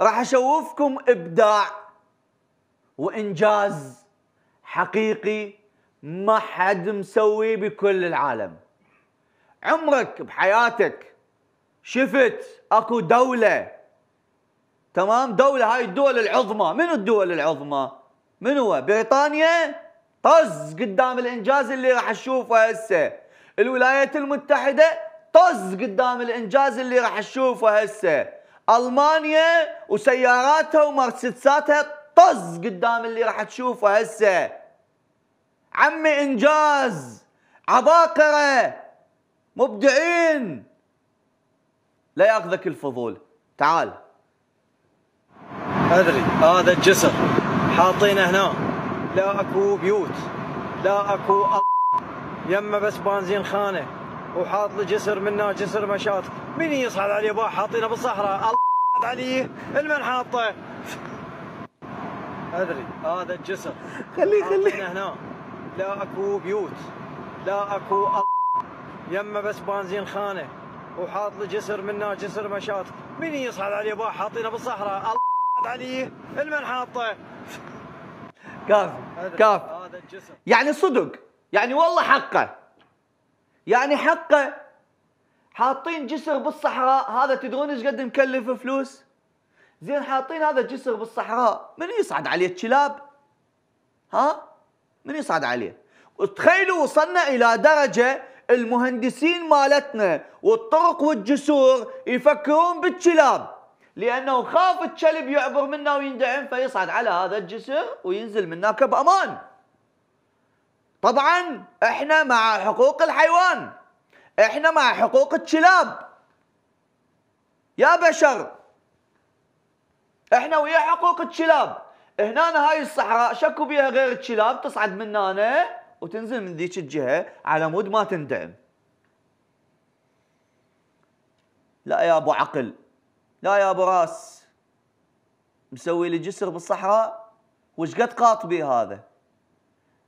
راح اشوفكم ابداع وانجاز حقيقي ما حد مسويه بكل العالم. عمرك بحياتك شفت اكو دولة، تمام، دولة، هاي الدول العظمى، من الدول العظمى من هو؟ بريطانيا طز قدام الانجاز اللي راح اشوفه هسه، الولايات المتحدة طز قدام الانجاز اللي راح اشوفه هسه، المانيا وسياراتها ومرسيدساتها طز قدام اللي راح تشوفه هسه. عمي انجاز، عباقرة، مبدعين، لا ياخذك الفضول. تعال ادري هذا الجسر حاطينه هنا، لا اكو بيوت، لا اكو يمه، بس بنزين خانه، وحاط له جسر منه جسر مشات، من يصعد عليه باع حاطينه بالصحراء، الله يصعد عليه المن حاطه. ادري هذا الجسر خليه هنا، لا اكو بيوت، لا اكو يمه، بس بنزين خانه، وحاط له جسر منه جسر مشات، من يصعد عليه باع حاطينه بالصحراء، الله يصعد عليه المن حاطه. كاف كاف، يعني صدق، يعني والله حقه، يعني حقه حاطين جسر بالصحراء. هذا تدرون ايش قد مكلف فلوس؟ زين حاطين هذا الجسر بالصحراء، من يصعد عليه؟ الكلاب، ها، من يصعد عليه؟ وتخيلوا وصلنا الى درجه المهندسين مالتنا والطرق والجسور يفكرون بالكلاب، لانه خاف الكلب يعبر منه ويندعم فيصعد على هذا الجسر وينزل منك بامان. طبعا احنا مع حقوق الحيوان، احنا مع حقوق الكلاب يا بشر، احنا ويا حقوق الكلاب. هنا هاي الصحراء شكو بيها غير الكلاب، تصعد من هنا وتنزل من ذيك الجهه على مود ما تندعم. لا يا ابو عقل، لا يا ابو راس، مسوي لي جسر بالصحراء، وش قد قاط بيه هذا؟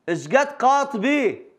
ايش قد قاط بيه؟